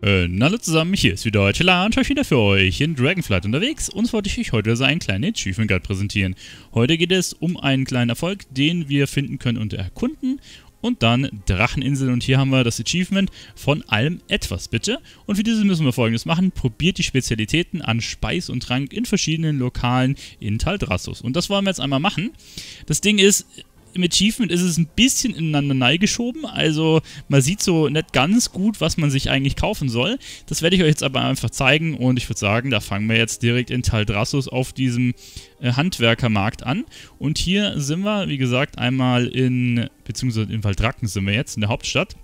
Und hallo zusammen, hier ist wieder Kaithalan und ich wieder für euch in Dragonflight unterwegs und wollte ich euch heute so einen kleinen Achievement Guide präsentieren. Heute geht es um einen kleinen Erfolg, den wir finden können und erkunden und dann Dracheninseln und hier haben wir das Achievement von allem etwas bitte. Und für dieses müssen wir Folgendes machen, probiert die Spezialitäten an Speis und Trank in verschiedenen Lokalen in Thaldraszus. Und das wollen wir jetzt einmal machen. Das Ding ist, im Achievement ist es ein bisschen ineinander geschoben, also man sieht so nicht ganz gut, was man sich eigentlich kaufen soll. Das werde ich euch jetzt aber einfach zeigen und ich würde sagen, da fangen wir jetzt direkt in Thaldraszus auf diesem Handwerkermarkt an. Und hier sind wir, wie gesagt, einmal beziehungsweise in Valdracken sind wir jetzt, in der Hauptstadt.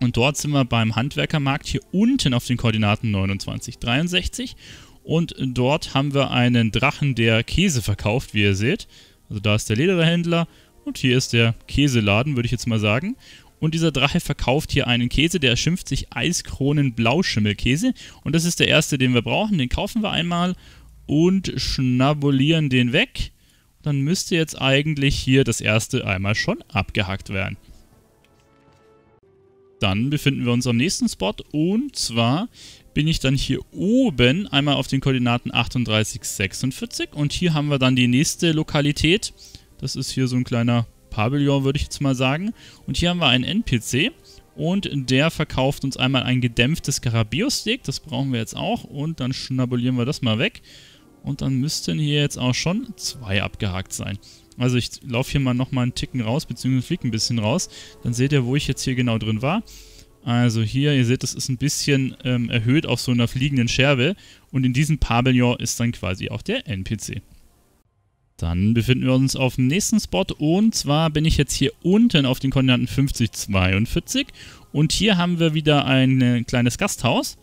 Und dort sind wir beim Handwerkermarkt hier unten auf den Koordinaten 29, 63. Und dort haben wir einen Drachen, der Käse verkauft, wie ihr seht. Also da ist der Lederhändler. Und hier ist der Käseladen, würde ich jetzt mal sagen. Und dieser Drache verkauft hier einen Käse, der schimpft sich Eiskronen-Blauschimmelkäse. Und das ist der erste, den wir brauchen. Den kaufen wir einmal und schnabulieren den weg. Dann müsste jetzt eigentlich hier das erste einmal schon abgehackt werden. Dann befinden wir uns am nächsten Spot und zwar bin ich dann hier oben einmal auf den Koordinaten 38, 46. Und hier haben wir dann die nächste Lokalität. Das ist hier so ein kleiner Pavillon, würde ich jetzt mal sagen. Und hier haben wir einen NPC und der verkauft uns einmal ein gedämpftes Karabio-Stick. Das brauchen wir jetzt auch und dann schnabulieren wir das mal weg. Und dann müssten hier jetzt auch schon zwei abgehakt sein. Also ich laufe hier mal nochmal einen Ticken raus, beziehungsweise fliege ein bisschen raus. Dann seht ihr, wo ich jetzt hier genau drin war. Also hier, ihr seht, das ist ein bisschen erhöht auf so einer fliegenden Scherbe. Und in diesem Pavillon ist dann quasi auch der NPC. Dann befinden wir uns auf dem nächsten Spot und zwar bin ich jetzt hier unten auf den Koordinaten 50, 42 und hier haben wir wieder ein kleines Gasthaus.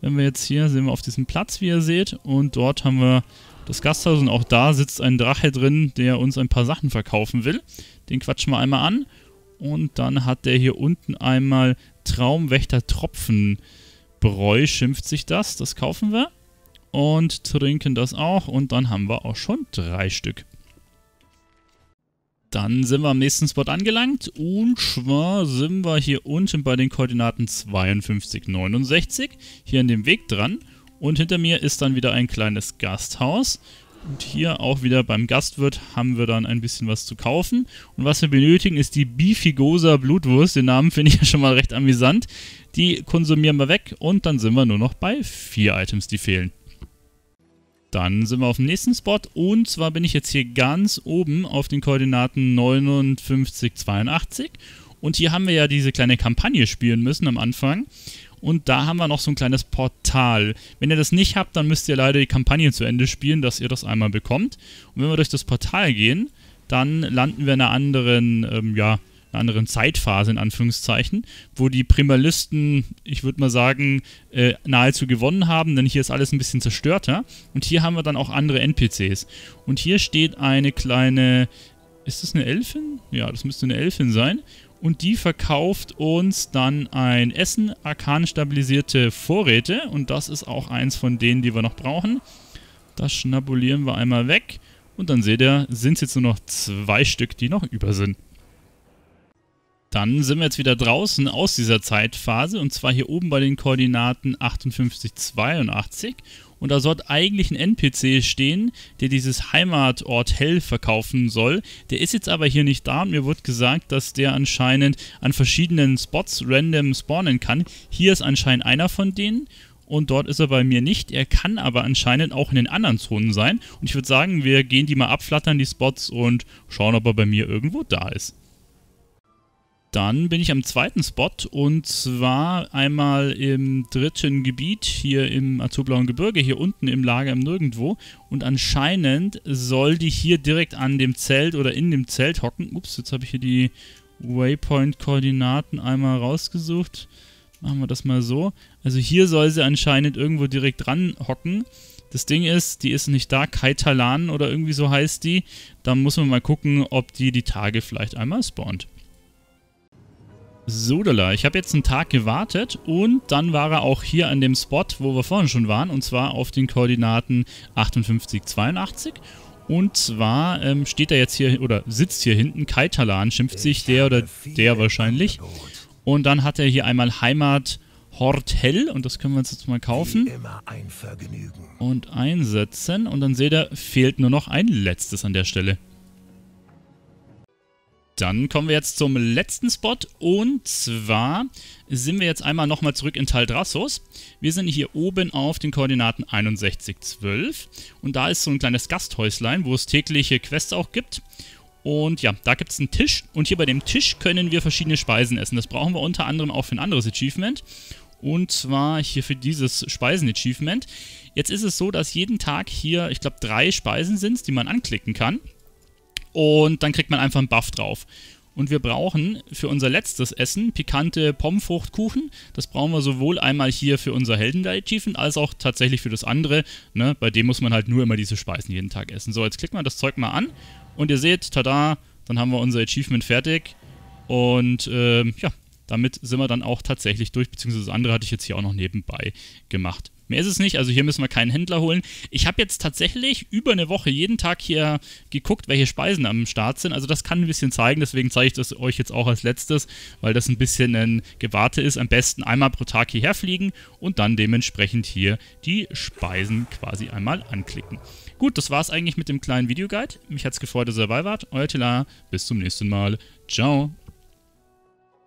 Wenn wir jetzt hier, sind wir auf diesem Platz, wie ihr seht, und dort haben wir das Gasthaus und auch da sitzt ein Drache drin, der uns ein paar Sachen verkaufen will. Den quatschen wir einmal an und dann hat der hier unten einmal Traumwächter-Tropfen-Breu, schimpft sich das, das kaufen wir. Und trinken das auch und dann haben wir auch schon 3 Stück. Dann sind wir am nächsten Spot angelangt und zwar sind wir hier unten bei den Koordinaten 52, 69, hier an dem Weg dran. Und hinter mir ist dann wieder ein kleines Gasthaus und hier auch wieder beim Gastwirt haben wir dann ein bisschen was zu kaufen. Und was wir benötigen ist die Bifigosa Blutwurst, den Namen finde ich ja schon mal recht amüsant. Die konsumieren wir weg und dann sind wir nur noch bei 4 Items, die fehlen. Dann sind wir auf dem nächsten Spot und zwar bin ich jetzt hier ganz oben auf den Koordinaten 59, 82 und hier haben wir ja diese kleine Kampagne spielen müssen am Anfang und da haben wir noch so ein kleines Portal. Wenn ihr das nicht habt, dann müsst ihr leider die Kampagne zu Ende spielen, dass ihr das einmal bekommt. Und wenn wir durch das Portal gehen, dann landen wir in einer anderen, einer anderen Zeitphase in Anführungszeichen, wo die Primalisten, ich würde mal sagen, nahezu gewonnen haben, denn hier ist alles ein bisschen zerstörter und hier haben wir dann auch andere NPCs. Und hier steht eine kleine, ist das eine Elfin? Ja, das müsste eine Elfin sein und die verkauft uns dann ein Essen, arkan stabilisierte Vorräte und das ist auch eins von denen, die wir noch brauchen. Das schnabulieren wir einmal weg und dann seht ihr, sind es jetzt nur noch 2 Stück, die noch über sind. Dann sind wir jetzt wieder draußen aus dieser Zeitphase und zwar hier oben bei den Koordinaten 58, 82 und da sollte eigentlich ein NPC stehen, der dieses Heimatort Hell verkaufen soll. Der ist jetzt aber hier nicht da und mir wurde gesagt, dass der anscheinend an verschiedenen Spots random spawnen kann. Hier ist anscheinend einer von denen. Und dort ist er bei mir nicht. Er kann aber anscheinend auch in den anderen Zonen sein. Und ich würde sagen, wir gehen die mal abflattern, die Spots, und schauen, ob er bei mir irgendwo da ist. Dann bin ich am zweiten Spot und zwar einmal im dritten Gebiet hier im Azurblauen Gebirge, hier unten im Lager im Nirgendwo. Und anscheinend soll die hier direkt an dem Zelt oder in dem Zelt hocken. Ups, jetzt habe ich hier die Waypoint-Koordinaten einmal rausgesucht. Machen wir das mal so. Also hier soll sie anscheinend irgendwo direkt dran hocken. Das Ding ist, die ist nicht da, Kaithalan oder irgendwie so heißt die. Da muss man mal gucken, ob die Tage vielleicht einmal spawnt. So, ich habe jetzt einen Tag gewartet und dann war er auch hier an dem Spot, wo wir vorhin schon waren, und zwar auf den Koordinaten 58, 82. Und zwar steht er jetzt hier oder sitzt hier hinten, Kaithalan schimpft sich der oder der wahrscheinlich. Und dann hat er hier einmal Heimat Heimatort Hell. Und das können wir uns jetzt mal kaufen. Immer ein Vergnügen. Und einsetzen. Und dann seht ihr, fehlt nur noch ein letztes an der Stelle. Dann kommen wir jetzt zum letzten Spot. Und zwar sind wir jetzt einmal nochmal zurück in Thaldraszus. Wir sind hier oben auf den Koordinaten 61,12. Und da ist so ein kleines Gasthäuslein, wo es tägliche Quests auch gibt. Und ja, da gibt es einen Tisch. Und hier bei dem Tisch können wir verschiedene Speisen essen. Das brauchen wir unter anderem auch für ein anderes Achievement. Und zwar hier für dieses Speisen-Achievement. Jetzt ist es so, dass jeden Tag hier, ich glaube, 3 Speisen sind, die man anklicken kann. Und dann kriegt man einfach einen Buff drauf. Und wir brauchen für unser letztes Essen pikante Pommesfruchtkuchen. Das brauchen wir sowohl einmal hier für unser Helden-Achievement als auch tatsächlich für das andere. Ne? Bei dem muss man halt nur immer diese Speisen jeden Tag essen. So, jetzt klicken wir das Zeug mal an. Und ihr seht, tada, dann haben wir unser Achievement fertig. Und ja, damit sind wir dann auch tatsächlich durch. Beziehungsweise das andere hatte ich jetzt hier auch noch nebenbei gemacht. Mehr ist es nicht, also hier müssen wir keinen Händler holen. Ich habe jetzt tatsächlich über eine Woche jeden Tag hier geguckt, welche Speisen am Start sind. Also das kann ein bisschen zeigen, deswegen zeige ich das euch jetzt auch als letztes, weil das ein bisschen ein Gewarte ist. Am besten einmal pro Tag hierher fliegen und dann dementsprechend hier die Speisen quasi einmal anklicken. Gut, das war's eigentlich mit dem kleinen Videoguide. Mich hat's gefreut, dass ihr dabei wart. Euer Tela, bis zum nächsten Mal. Ciao.